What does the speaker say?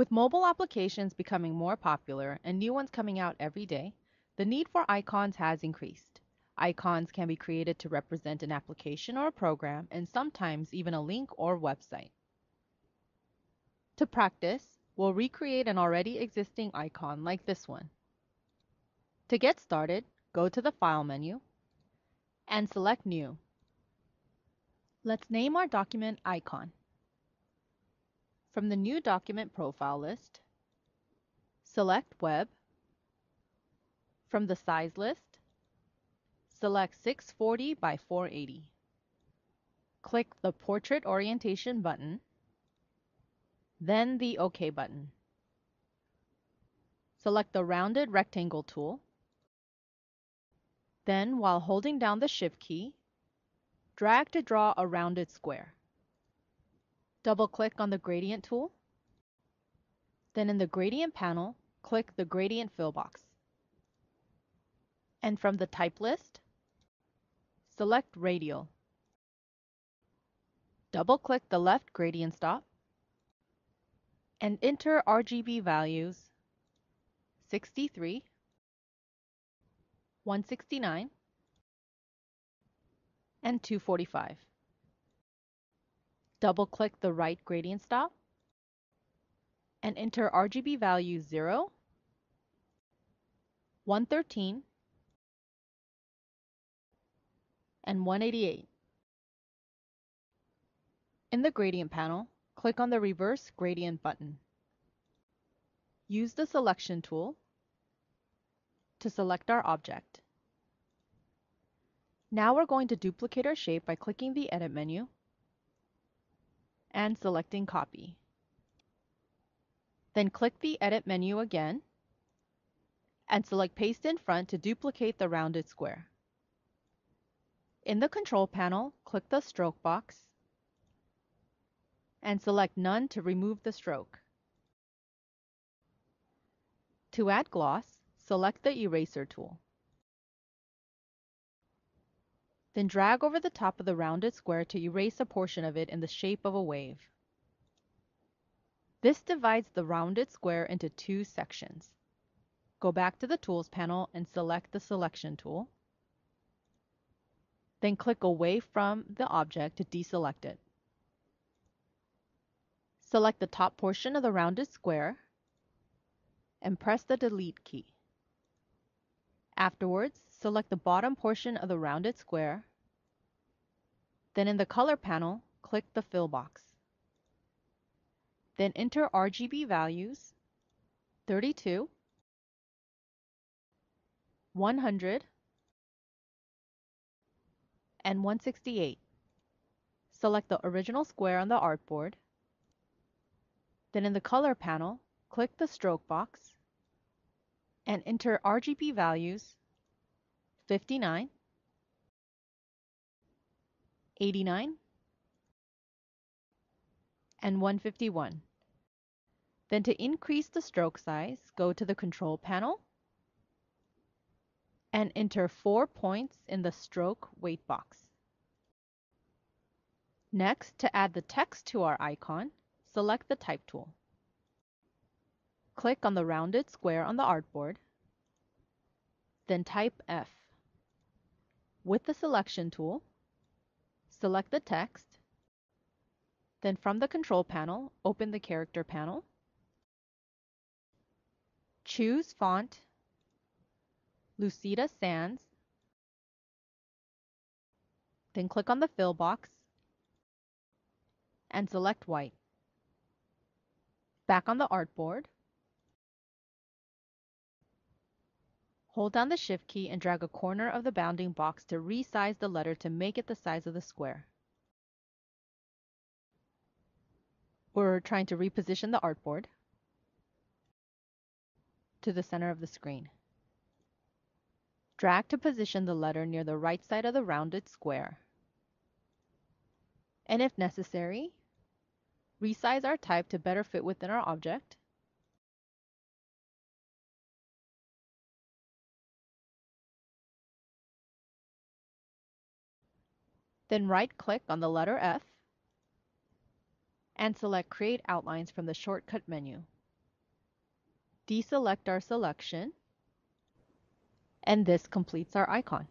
With mobile applications becoming more popular and new ones coming out every day, the need for icons has increased. Icons can be created to represent an application or a program, and sometimes even a link or website. To practice, we'll recreate an already existing icon like this one. To get started, go to the File menu and select New. Let's name our document Icon. From the New Document profile list, select Web. From the Size list, select 640 by 480. Click the Portrait Orientation button, then the OK button. Select the Rounded Rectangle tool. Then, while holding down the Shift key, drag to draw a rounded square. Double-click on the Gradient tool. Then in the Gradient panel, click the Gradient Fill box. And from the Type list, select Radial. Double-click the left gradient stop and enter RGB values 63, 169, and 245. Double-click the right gradient stop and enter RGB values 0, 113, and 188. In the Gradient panel, click on the Reverse Gradient button. Use the Selection tool to select our object. Now we're going to duplicate our shape by clicking the Edit menu and selecting Copy. Then click the Edit menu again and select Paste in Front to duplicate the rounded square. In the Control panel, click the Stroke box and select None to remove the stroke. To add gloss, select the Eraser tool. Then drag over the top of the rounded square to erase a portion of it in the shape of a wave. This divides the rounded square into two sections. Go back to the Tools panel and select the Selection tool. Then click away from the object to deselect it. Select the top portion of the rounded square and press the Delete key. Afterwards, select the bottom portion of the rounded square. Then in the Color panel, click the Fill box. Then enter RGB values 32, 100, and 168. Select the original square on the artboard. Then in the Color panel, click the Stroke box and enter RGB values 59, 89, and 151. Then to increase the stroke size, go to the Control panel and enter 4 points in the Stroke weight box. Next, to add the text to our icon, select the Type tool. Click on the rounded square on the artboard, then type F. With the Selection tool, select the text, then from the Control panel, open the Character panel. Choose font Lucida Sans, then click on the Fill box and select White. Back on the artboard, hold down the Shift key and drag a corner of the bounding box to resize the letter to make it the size of the square. We're trying to reposition the artboard to the center of the screen. Drag to position the letter near the right side of the rounded square. And if necessary, resize our type to better fit within our object. Then right-click on the letter F and select Create Outlines from the shortcut menu. deselect our selection, and this completes our icon.